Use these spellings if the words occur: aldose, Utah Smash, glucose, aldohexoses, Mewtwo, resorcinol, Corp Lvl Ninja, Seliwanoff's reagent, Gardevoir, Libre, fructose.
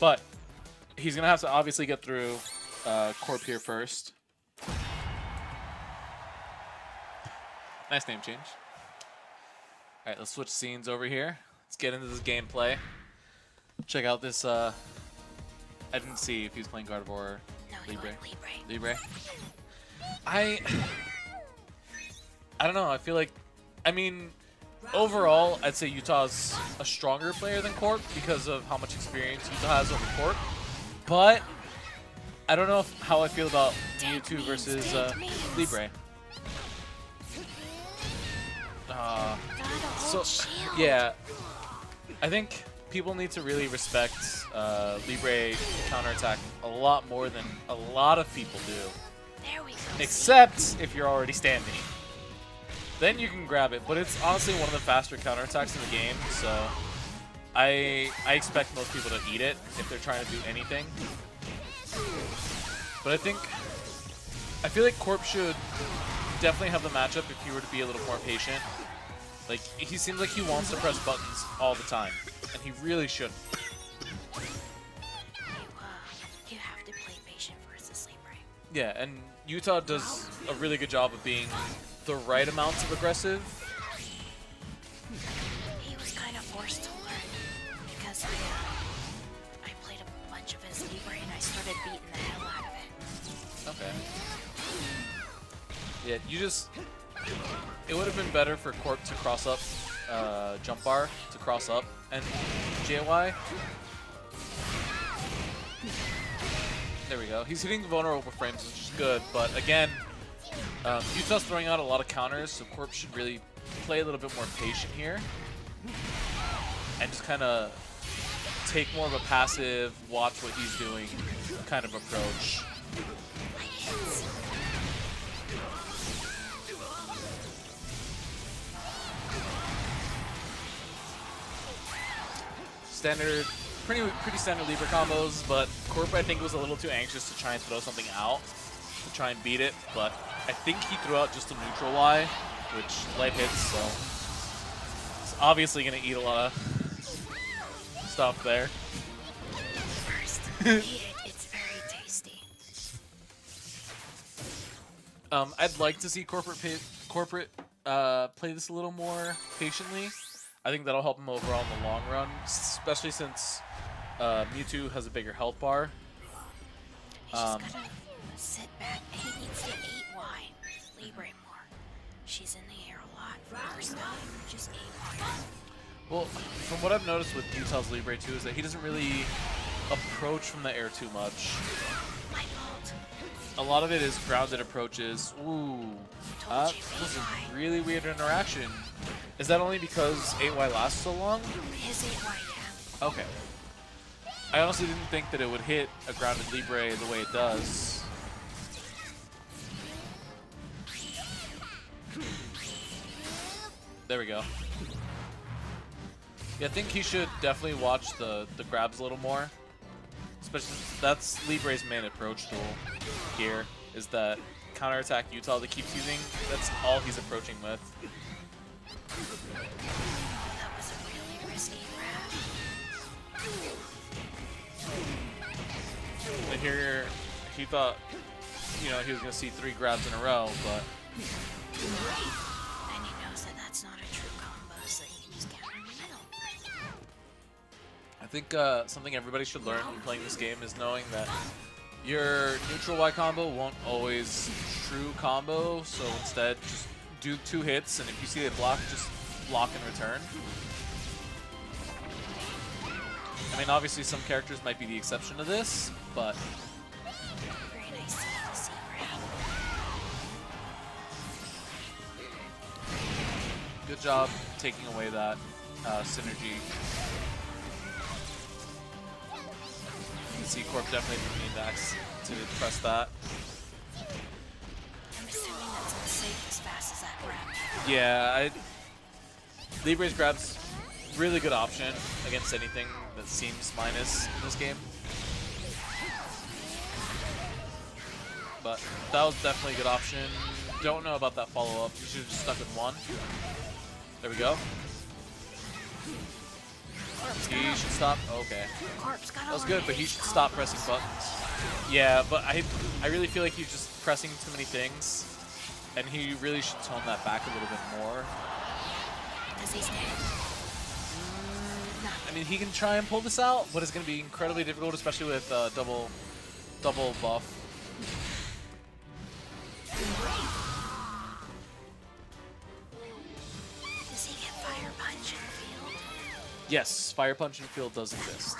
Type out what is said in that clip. But he's going to have to obviously get through Corp here first. Nice name change. All right, let's switch scenes over here. Let's get into this gameplay. Check out this. I didn't see if he's playing Gardevoir or Libre. Libre. I don't know. I feel like, I mean, overall, I'd say Utah's a stronger player than Corp because of how much experience Utah has over Corp. But I don't know how I feel about Mewtwo versus Libre. So yeah, I think people need to really respect Libre counterattack a lot more than a lot of people do. There we go. Except if you're already standing. Then you can grab it, but it's honestly one of the faster counterattacks in the game, so I expect most people to eat it if they're trying to do anything. But I feel like Corp should definitely have the matchup if he were to be a little more patient. Like, he seems like he wants to press buttons all the time, and he really shouldn't. You have to play patient versus Libre. Yeah, and Utah does a really good job of being the right amounts of aggressive. He was kind of forced to learn because I played a bunch of his Libre and I started beating the hell out of it. Okay. Yeah, it would have been better for Corp to cross up, jump bar to cross up, and JY. There we go. He's hitting the vulnerable frames, which is good, but again, Utah's throwing out a lot of counters, so Corp should really play a little bit more patient here. And just kind of take more of a passive, watch what he's doing kind of approach. Standard, pretty standard Libre combos, but Corp, I think, was a little too anxious to try and throw something out to try and beat it, but I think he threw out just a neutral Y, which light hits, so it's obviously going to eat a lot of stuff there. First, eat it. It's very tasty. I'd like to see corporate play this a little more patiently. I think that'll help him overall in the long run, especially since Mewtwo has a bigger health bar. He's just gotta sit back. He needs to eat wine. Libre more. She's in the air a lot. For her stuff, just eat wine. Well, from what I've noticed with Utah's Libre too is that he doesn't really approach from the air too much. My fault. A lot of it is grounded approaches. Ooh, that was a really weird interaction. Is that only because 8Y lasts so long? His 8Y, yeah. Okay. I honestly didn't think that it would hit a grounded Libre the way it does. There we go. Yeah, I think he should definitely watch the grabs a little more. Especially that's Libre's main approach tool here, is that counterattack Utah that keeps using. That's all he's approaching with. That was a really risky grab. And here he thought, you know, he was gonna see 3 grabs in a row, but and he knows that that's not a true combo, so he can just get in the middle. I think something everybody should learn when playing this game is knowing that your neutral Y combo won't always true combo, so instead just do 2 hits, and if you see they block, just block and return. I mean, obviously some characters might be the exception to this, but very nice to see Ray. Good job taking away that synergy. You can see Corp definitely didn't need to press that. Yeah, Libre's grab's really good option against anything that seems minus in this game. But that was definitely a good option. Don't know about that follow-up. You should have just stuck with 1. There we go. He should stop. Okay. That was good, but he should stop pressing buttons. Yeah, but I really feel like he's just pressing too many things, and he really should tone that back a little bit more. I mean, he can try and pull this out, but it's going to be incredibly difficult, especially with double buff. Does he get fire punch in field? Yes, fire punch in field does exist.